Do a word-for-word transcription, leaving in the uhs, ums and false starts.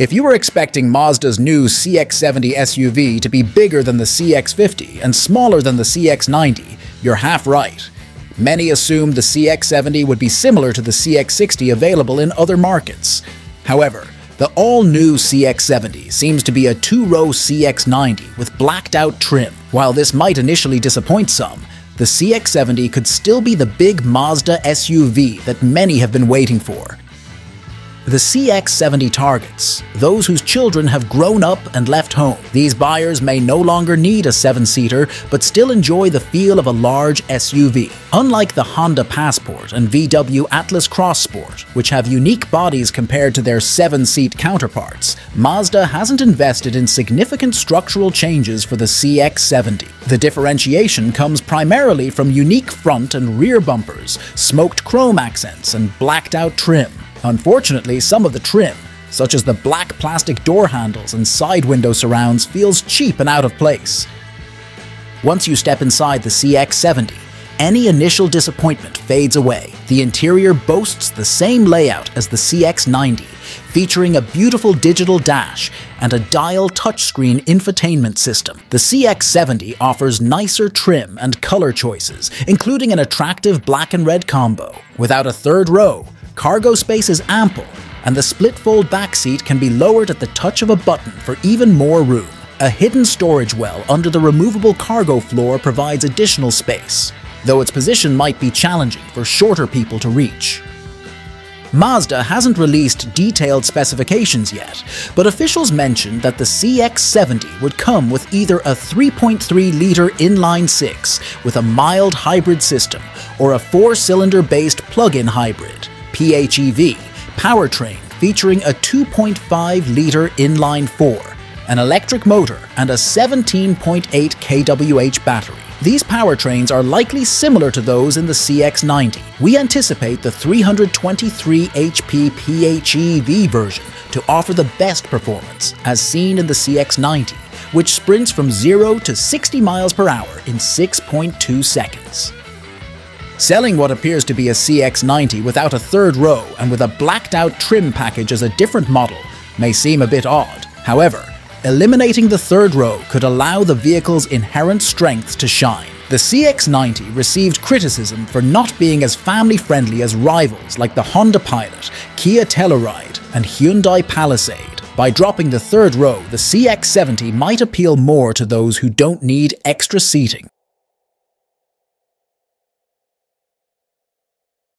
If you were expecting Mazda's new C X seventy S U V to be bigger than the C X fifty and smaller than the C X ninety, you're half right. Many assumed the C X seventy would be similar to the C X sixty available in other markets. However, the all-new C X seventy seems to be a two-row C X ninety with blacked-out trim. While this might initially disappoint some, the C X seventy could still be the big Mazda S U V that many have been waiting for. The C X seventy targets those whose children have grown up and left home. These buyers may no longer need a seven-seater, but still enjoy the feel of a large S U V. Unlike the Honda Passport and V W Atlas Cross Sport, which have unique bodies compared to their seven-seat counterparts, Mazda hasn't invested in significant structural changes for the C X seventy. The differentiation comes primarily from unique front and rear bumpers, smoked chrome accents, and blacked-out trim. Unfortunately, some of the trim, such as the black plastic door handles and side window surrounds, feels cheap and out of place. Once you step inside the C X seventy, any initial disappointment fades away. The interior boasts the same layout as the C X ninety, featuring a beautiful digital dash and a dial touchscreen infotainment system. The C X seventy offers nicer trim and color choices, including an attractive black and red combo. Without a third row, cargo space is ample, and the split-fold backseat can be lowered at the touch of a button for even more room. A hidden storage well under the removable cargo floor provides additional space, though its position might be challenging for shorter people to reach. Mazda hasn't released detailed specifications yet, but officials mentioned that the C X seventy would come with either a three point three liter inline six with a mild hybrid system or a four-cylinder-based plug-in hybrid P H E V powertrain featuring a two point five liter inline four, an electric motor, and a seventeen point eight kilowatt hour battery. These powertrains are likely similar to those in the C X ninety. We anticipate the three hundred twenty-three horsepower P H E V version to offer the best performance, as seen in the C X ninety, which sprints from zero to sixty miles per hour in six point two seconds. Selling what appears to be a C X ninety without a third row and with a blacked-out trim package as a different model may seem a bit odd. However, eliminating the third row could allow the vehicle's inherent strengths to shine. The C X ninety received criticism for not being as family-friendly as rivals like the Honda Pilot, Kia Telluride, and Hyundai Palisade. By dropping the third row, the C X seventy might appeal more to those who don't need extra seating.